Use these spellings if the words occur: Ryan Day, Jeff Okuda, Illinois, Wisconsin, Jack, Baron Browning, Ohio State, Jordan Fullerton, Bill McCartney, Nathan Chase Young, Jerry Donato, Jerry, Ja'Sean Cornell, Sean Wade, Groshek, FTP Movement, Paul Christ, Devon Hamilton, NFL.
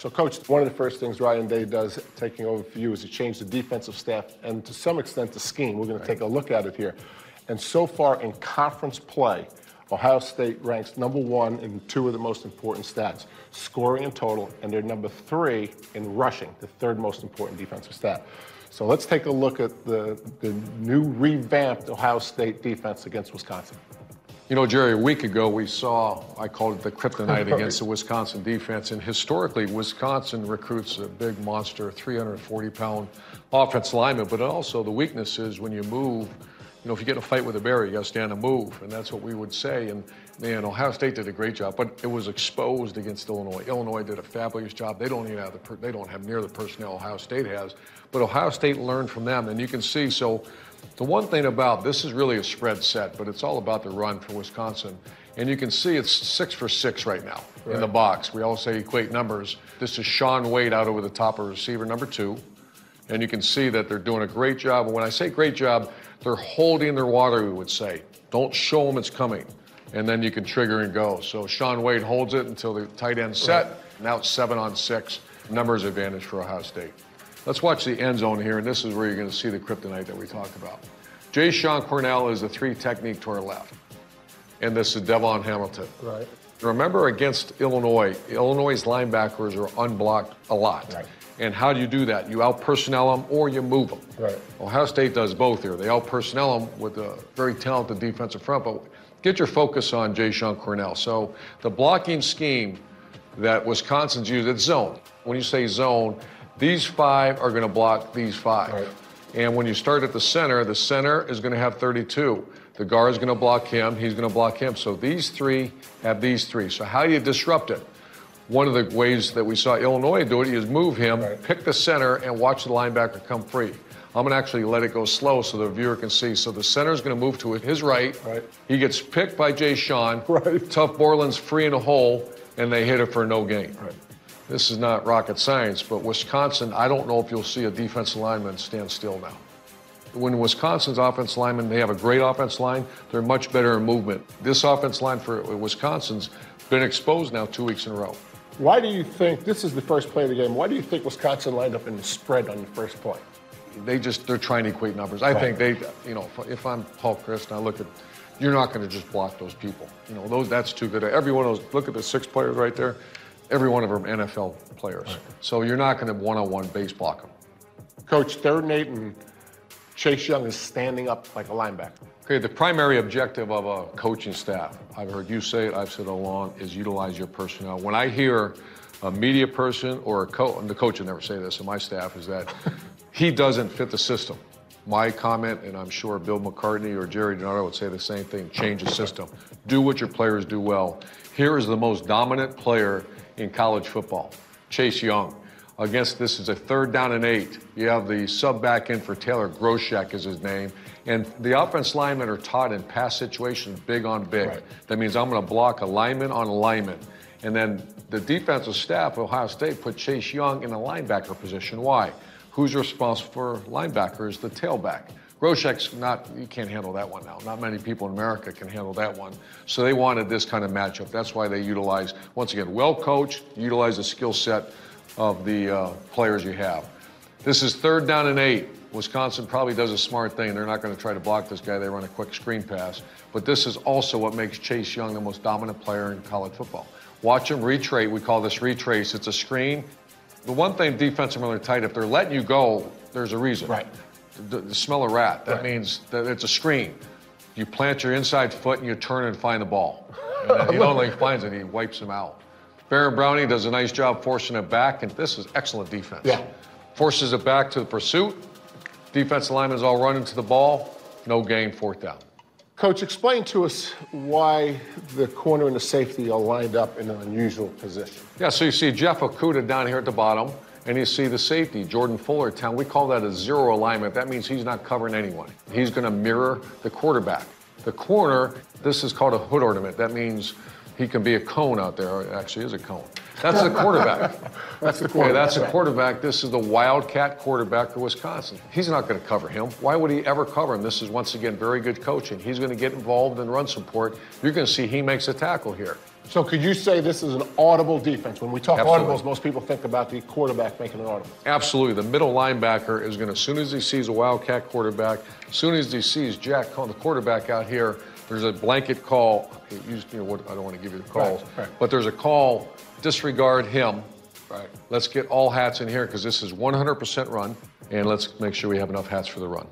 So, Coach, one of the first things Ryan Day does taking over for you is he changed the defensive staff and, to some extent, the scheme. We're going to take a look at it here. And so far in conference play, Ohio State ranks number one in two of the most important stats, scoring and total, and they're number three in rushing, the third most important defensive stat. So let's take a look at the new revamped Ohio State defense against Wisconsin. You know, Jerry, a week ago we saw, I called it the kryptonite against the Wisconsin defense, and historically Wisconsin recruits a big monster, 340-pound offense lineman, but also the weakness is when you move, you know, if you get in a fight with a bear, you got to stand and move, and that's what we would say. And, man, Ohio State did a great job, but it was exposed against Illinois. Illinois did a fabulous job. They don't even have they don't have near the personnel Ohio State has, but Ohio State learned from them, and you can see. So, the one thing about this is really a spread set, but it's all about the run for Wisconsin, and you can see it's 6 for 6 right now in the box. We all say equate numbers. This is Sean Wade out over the top of receiver number 2, and you can see that they're doing a great job. And when I say great job, they're holding their water, we would say. Don't show them it's coming. And then you can trigger and go. So Sean Wade holds it until the tight end set. Now it's 7 on 6. Numbers advantage for Ohio State. Let's watch the end zone here, and this is where you're going to see the kryptonite that we talked about. Ja'Sean Cornell is the 3 technique to our left. And this is Devon Hamilton. Right. Remember, against Illinois, Illinois' linebackers are unblocked a lot. Right. And how do you do that? You out-personnel them or you move them. Right. Ohio State does both here. They out-personnel them with a very talented defensive front, but get your focus on Ja'Sean Cornell. So the blocking scheme that Wisconsin's used, it's zone. When you say zone, these 5 are going to block these 5. Right. And when you start at the center is going to have 32. The guard is going to block him. He's going to block him. So these 3 have these 3. So how do you disrupt it? One of the ways that we saw Illinois do it is move him, pick the center, and watch the linebacker come free. I'm going to actually let it go slow so the viewer can see. So the center's going to move to his right. He gets picked by Ja'Sean. Tough Borland's free in a hole, and they hit it for no gain. This is not rocket science, but Wisconsin, I don't know if you'll see a defensive lineman stand still now. When Wisconsin's offense linemen, they have a great offense line, they're much better in movement. This offense line for Wisconsin's been exposed now 2 weeks in a row. Why do you think, this is the first play of the game, why do you think Wisconsin lined up in the spread on the first play? They're trying to equate numbers. I think you know, if I'm Paul Christ and I look at, you're not going to just block those people. You know, that's too good. Every one of those, look at the 6 players right there. Every one of them NFL players. So you're not going to one-on-one base block them. Coach, 3rd and 8, and Chase Young is standing up like a linebacker. Okay, the primary objective of a coaching staff, I've heard you say it, I've said it along, is utilize your personnel. When I hear a media person or a coach, and the coach will never say this, and my staff is that he doesn't fit the system. My comment, and I'm sure Bill McCartney or Jerry Donato would say the same thing, change the system. Do what your players do well. Here is the most dominant player in college football, Chase Young. Against this is a 3rd down and 8. You have the sub back in for Taylor, Groshek is his name. And the offense linemen are taught in pass situations big on big. That means I'm going to block a lineman on a lineman. And then the defensive staff of Ohio State put Chase Young in a linebacker position. Why? Who's responsible for linebacker is the tailback. Groshek's not, you can't handle that one now. Not many people in America can handle that one. So they wanted this kind of matchup. That's why they utilize, once again, well coached, utilize the skill set of the players you have. This is 3rd down and 8. Wisconsin probably does a smart thing. They're not going to try to block this guy. They run a quick screen pass. But this is also what makes Chase Young the most dominant player in college football. Watch him retrace. We call this retrace. It's a screen. The one thing defensemen are tight, if they're letting you go, there's a reason. The smell of rat. That means that it's a screen. You plant your inside foot and you turn and find the ball. And he not only finds it, he wipes him out. Baron Browning does a nice job forcing it back, and this is excellent defense. Forces it back to the pursuit. Defensive linemen's all running to the ball. No gain, 4th down. Coach, explain to us why the corner and the safety are lined up in an unusual position. Yeah, so you see Jeff Okuda down here at the bottom, and you see the safety, Jordan Fullerton. We call that a 0 alignment. That means he's not covering anyone. He's going to mirror the quarterback. The corner, this is called a hood ornament. That means he can be a cone out there. It actually is a cone. That's the quarterback. That's the quarterback. Yeah, that's the quarterback. This is the wildcat quarterback for Wisconsin. He's not going to cover him. Why would he ever cover him? This is, once again, very good coaching. He's going to get involved and run support. You're going to see he makes a tackle here. So could you say this is an audible defense? When we talk audibles, most people think about the quarterback making an audible. Absolutely. The middle linebacker is going to, as soon as he sees a wildcat quarterback, as soon as he sees Jack calling the quarterback out here, there's a blanket call. You know what? I don't want to give you the calls, right. But there's a call, disregard him. Right. Let's get all hats in here because this is 100% run, and let's make sure we have enough hats for the run.